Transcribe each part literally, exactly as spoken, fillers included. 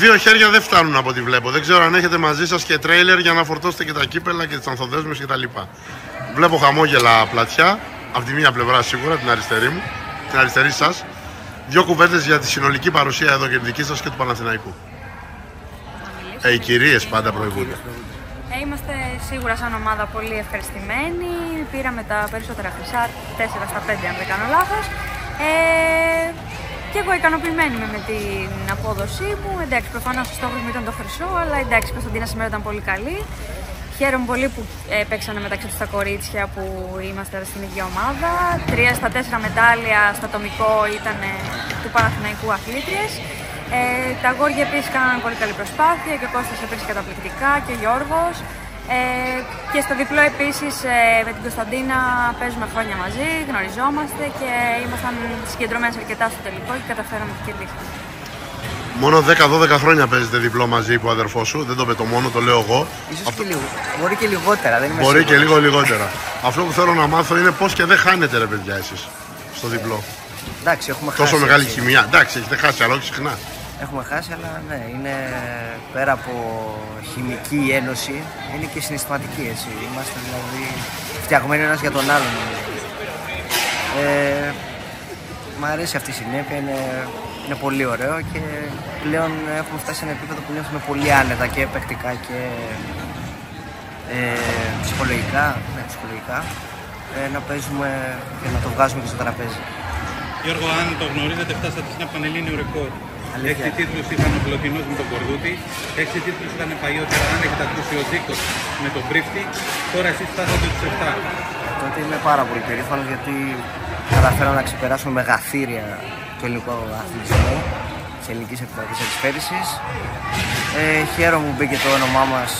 Δύο χέρια δεν φτάνουν από ό,τι βλέπω. Δεν ξέρω αν έχετε μαζί σας και τρέιλερ για να φορτώσετε και τα κύπελα και τις ανθοδέσμες κτλ. Βλέπω χαμόγελα πλατιά, από τη μία πλευρά σίγουρα, την αριστερή μου, την αριστερή σας. Δύο κουβέντες για τη συνολική παρουσία εδώ και δική σας και του Παναθηναϊκού. Ε, οι κυρίες πάντα προηγούνται. Ε, είμαστε σίγουρα σαν ομάδα πολύ ευχαριστημένοι. Πήραμε τα περισσότερα χρυσά, τέσσερα στα πέντε αν δεν κάνω λάθος. Ε, Και εγώ ικανοποιημένη με, με την απόδοσή μου. Εντάξει, προφανώς ο στόχος μου ήταν το χρυσό, αλλά εντάξει, η Κωνσταντίνα σήμερα ήταν πολύ καλή. Χαίρομαι πολύ που ε, παίξανε μεταξύ τους τα κορίτσια που είμαστε στην ίδια ομάδα. Τρία στα τέσσερα μετάλλια στο ατομικό ήταν ε, του Παναθηναϊκού αθλήτριες. Ε, τα αγόρια επίσης κάνανε πολύ καλή προσπάθεια και ο Κώστας έπαιξε καταπληκτικά και ο Γιώργος. Ε, και στο διπλό επίσης ε, με την Κωνσταντίνα παίζουμε χρόνια μαζί, γνωριζόμαστε και ήμασταν συγκεντρωμένες αρκετά στο τελικό και καταφέραμε και κερδίσαμε. Μόνο δέκα δώδεκα χρόνια παίζετε διπλό μαζί που ο αδερφός σου, δεν το πετώ μόνο, το λέω εγώ. Ίσως αυτό... και λίγο, μπορεί και λιγότερα, δεν είμαι Μπορεί σίγουρος. και λίγο λιγότερα. Αυτό που θέλω να μάθω είναι πώς και δεν χάνετε ρε παιδιά εσείς στο διπλό. Εντάξει, έχουμε χάσει. Τόσο μεγάλη έτσι. Χημιά, εντάξει, έχετε χάσει αλλά όχι συχνά. Έχουμε χάσει, αλλά ναι, είναι πέρα από χημική ένωση, είναι και συναισθηματική έτσι. Είμαστε δηλαδή φτιαγμένοι ένας για τον άλλον. Ε, μ' αρέσει αυτή η συνέπεια, είναι, είναι πολύ ωραίο και πλέον έχουμε φτάσει σε ένα επίπεδο που νιώθουμε πολύ άνετα και παικτικά και ε, ψυχολογικά, ναι, ψυχολογικά ε, να παίζουμε και να το βγάζουμε και στο τραπέζι. Γιώργο, αν το γνωρίζετε, φτάσατε σε ένα πανελλήνιο ρεκόρ. Έξι τίτλους είχαν ο Πλωτίνος με τον Κορδούτη, έξι τίτλους είχαν παλιότερα, αν έχετε Κουσιοδίκτος με τον Πρίφτη, τώρα εσείς φτάσατε τους επτά. Τότε είμαι πάρα πολύ περήφανος γιατί καταφέραμε να ξεπεράσουμε μεγαθύρια του ελληνικού αθλητισμού, της ελληνικής εκπαιδευτικής εξφαίρησης. Ε, χαίρομαι που μπήκε το όνομά μας,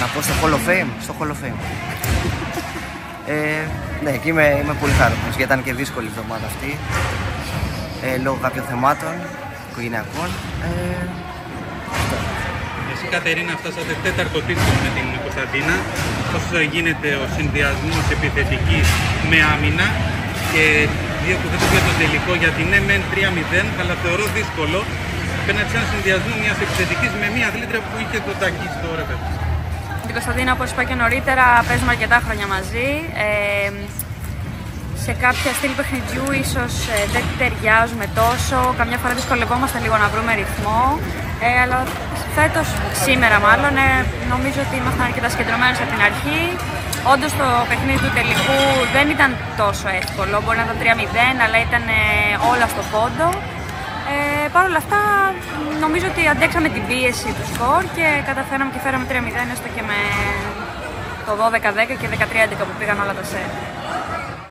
να πω, στο Hall of Fame. Στο Hall of Fame. Ε, ναι, και είμαι, είμαι πολύ χαρούμενος γιατί ήταν και δύσκολη η εβδομάδα αυτή, ε, λόγω κάποιων θεμάτων. Οικογενειακών. Ε... Εσύ Κατερίνα φτάσατε τέταρτο τίτλο με την Κωνσταντίνα. Πώς γίνεται ο συνδυασμός επιθετικής με άμυνα και δύο κουβέντες για τον τελικό, γιατί ναι μεν τρία μηδέν, αλλά θεωρώ δύσκολο απέναντι σε έναν συνδυασμό μιας επιθετικής με μια αθλήτρια που είχε το τακί στο ρεπερ. Την Κωνσταντίνα, όπως είπα και νωρίτερα, παίζουμε αρκετά χρόνια μαζί. Ε... Σε κάποια στήλη παιχνιδιού ίσως ε, δεν ταιριάζουμε τόσο, καμιά φορά δυσκολευόμαστε λίγο να βρούμε ρυθμό, ε, αλλά φέτος, σήμερα μάλλον, ε, νομίζω ότι ήμασταν αρκετά συγκεντρωμένοι από την αρχή. Όντως το παιχνίδι του τελικού δεν ήταν τόσο εύκολο, μπορεί να ήταν τρία μηδέν, αλλά ήταν ε, όλα στο πόντο. Ε, Παρ' όλα αυτά, νομίζω ότι αντέξαμε την πίεση του σκορ και καταφέραμε και φέραμε τρία μηδέν έστω και με το δώδεκα δέκα και δεκατρία έντεκα που πήγαν όλα τα σερ.